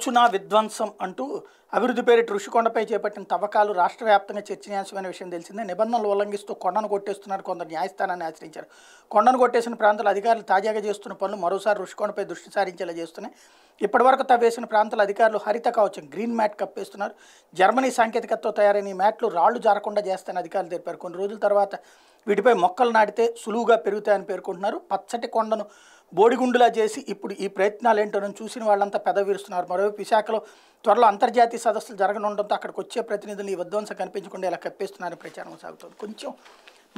అర్చున విధ్వంసం అంటూ అభివృద్ధి పేరిట ఋషికొండపై చేపట్టిన తవ్వకాలు రాష్ట్ర వ్యాప్తంగా చర్చనీయాంశమైన విషయం తెలిసిందే. నిబంధనలు ఉల్లంఘిస్తూ కొండను కొట్టేస్తున్నారు కొందరు న్యాయస్థానాన్ని ఆశ్రయించారు. కొండను కొట్టేసిన ప్రాంతాల అధికారులు తాజాగా చేస్తున్న పనులు మరోసారి ఋషికొండపై దృష్టి సారించేలా చేస్తున్నాయి. ఇప్పటివరకు తవ్వేసిన ప్రాంతాల అధికారులు హరిత కవచం గ్రీన్ మ్యాట్ కప్పేస్తున్నారు. జర్మనీ సాంకేతికతతో తయారైన ఈ మ్యాట్లు రాళ్లు జారకుండా చేస్తాయని అధికారులు తెలిపారు. కొన్ని రోజుల తర్వాత వీటిపై మొక్కలు నాటితే సులువుగా పెరుగుతాయని పేర్కొంటున్నారు. పచ్చటి కొండను బోడిగుండులా చేసి ఇప్పుడు ఈ ప్రయత్నాలు ఏంటో చూసిన వాళ్ళంతా పెదవిరుస్తున్నారు. మరోవైపు విశాఖలో త్వరలో అంతర్జాతీయ సదస్సులు జరగనుండడంతో అక్కడికి వచ్చే ప్రతినిధులు ఈ విధ్వంసం కనిపించకుండా ఇలా కప్పేస్తున్నారని ప్రచారం సాగుతుంది. కొంచెం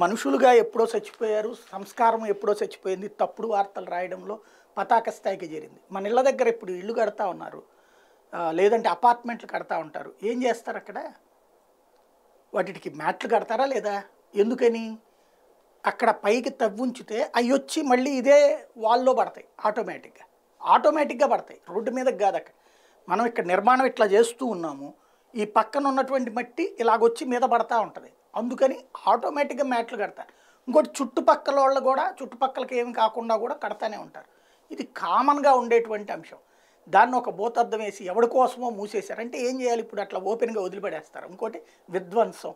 మనుషులుగా ఎప్పుడో చచ్చిపోయారు, సంస్కారం ఎప్పుడో చచ్చిపోయింది, తప్పుడు వార్తలు రాయడంలో పతాక స్థాయికి చేరింది. మన ఇళ్ళ దగ్గర ఇప్పుడు ఇళ్ళు కడతా ఉన్నారు, లేదంటే అపార్ట్మెంట్లు కడతా ఉంటారు. ఏం చేస్తారు అక్కడ? వాటికి మ్యాట్లు కడతారా లేదా? ఎందుకని? అక్కడ పైకి తవ్వుంచితే అవి వచ్చి మళ్ళీ ఇదే వాల్లో పడతాయి. ఆటోమేటిక్గా పడతాయి, రోడ్డు మీద కాదు. అక్కడ మనం ఇక్కడ నిర్మాణం ఇట్లా చేస్తూ ఉన్నాము, ఈ పక్కన ఉన్నటువంటి మట్టి ఇలాగొచ్చి మీద పడతా ఉంటుంది, అందుకని ఆటోమేటిక్గా మ్యాట్లు కడతారు. ఇంకోటి చుట్టుపక్కల వాళ్ళు కూడా చుట్టుపక్కలకి ఏమి కాకుండా కూడా కడతానే ఉంటారు. ఇది కామన్గా ఉండేటువంటి అంశం. దాన్ని ఒక బోతద్దం వేసి ఎవడి కోసమో మూసేశారంటే ఏం చేయాలి? ఇప్పుడు అట్లా ఓపెన్గా వదిలిపడేస్తారు. ఇంకోటి విధ్వంసం.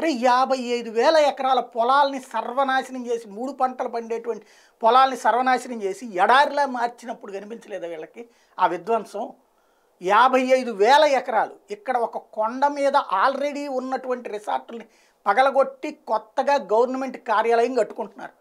అరే 55,000 ఎకరాల పొలాల్ని సర్వనాశనం చేసి, 3 పంటలు పండేటువంటి పొలాల్ని సర్వనాశనం చేసి ఎడారిలా మార్చినప్పుడు కనిపించలేదా వీళ్ళకి ఆ విధ్వంసం? 55,000 ఎకరాలు ఇక్కడ ఒక కొండ మీద ఆల్రెడీ ఉన్నటువంటి రిసార్టుల్ని పగలగొట్టి కొత్తగా గవర్నమెంట్ కార్యాలయం కట్టుకుంటున్నారు.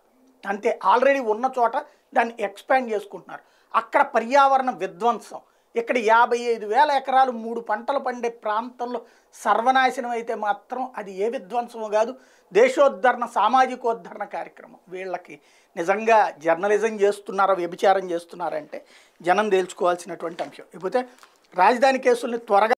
అంతే, ఆల్రెడీ ఉన్న చోట దాన్ని ఎక్స్పాండ్ చేసుకుంటున్నారు. అక్కడ పర్యావరణ విధ్వంసం. ఇక్కడ 55,000 ఎకరాలు 3 పంటలు పండే ప్రాంతంలో సర్వనాశనం అయితే మాత్రం అది ఏ విధ్వంసమో కాదు, దేశోద్ధరణ, సామాజికోద్ధరణ కార్యక్రమం. వీళ్ళకి నిజంగా జర్నలిజం చేస్తున్నారో వ్యభిచారం చేస్తున్నారంటే జనం తేల్చుకోవాల్సినటువంటి అంశం. ఇకపోతే రాజధాని కేసుల్ని త్వరగా